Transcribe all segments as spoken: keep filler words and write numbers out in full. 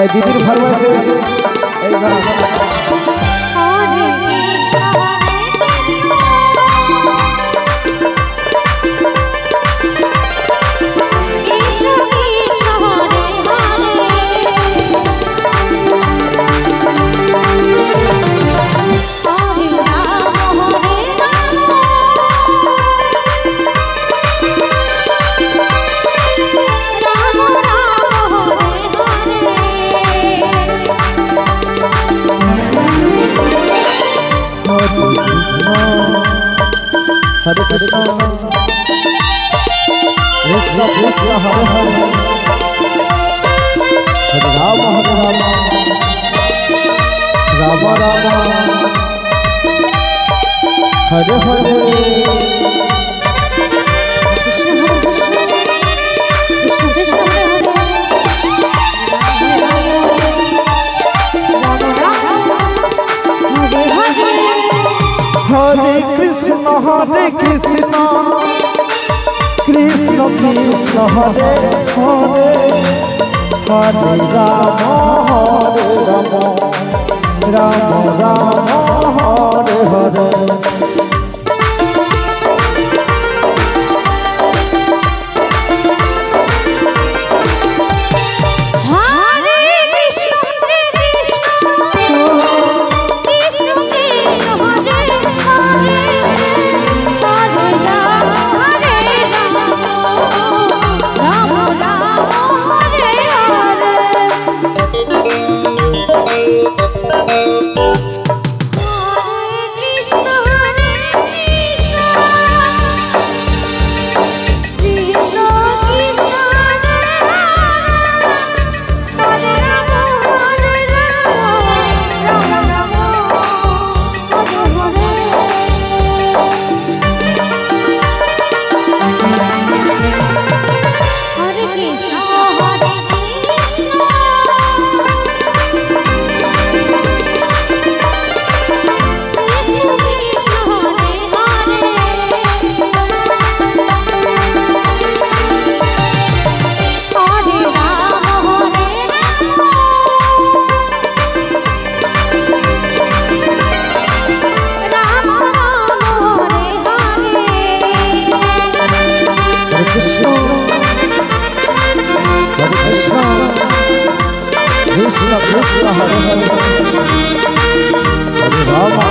दीदी की फरमाइश हरे कृष्णा कृष्ण कृष्ण हरे हरे हरे राम हरे राम राम राम हरे हरे। हरे कृष्ण हरे कृष्ण कृष्ण कृष्ण हरे हरे हरे राम हरे राम राम राम हरे हरे। कृष्ण कृष्ण हरे हरे हरे राम हरे राम राम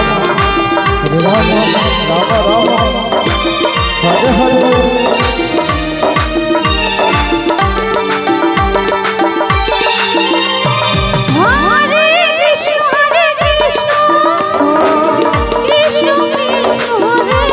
राम हरे हरे। हरे कृष्ण हरे कृष्ण कृष्ण कृष्ण हरे हरे हरे राम हरे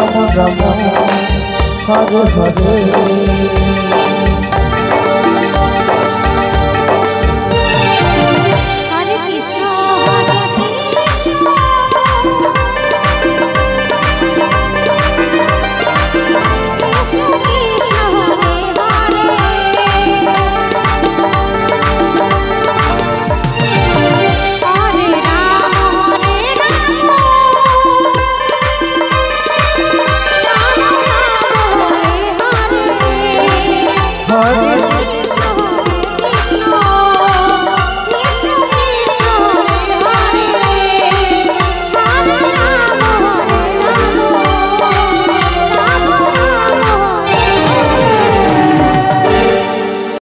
राम राम राम हरे हरे। हरे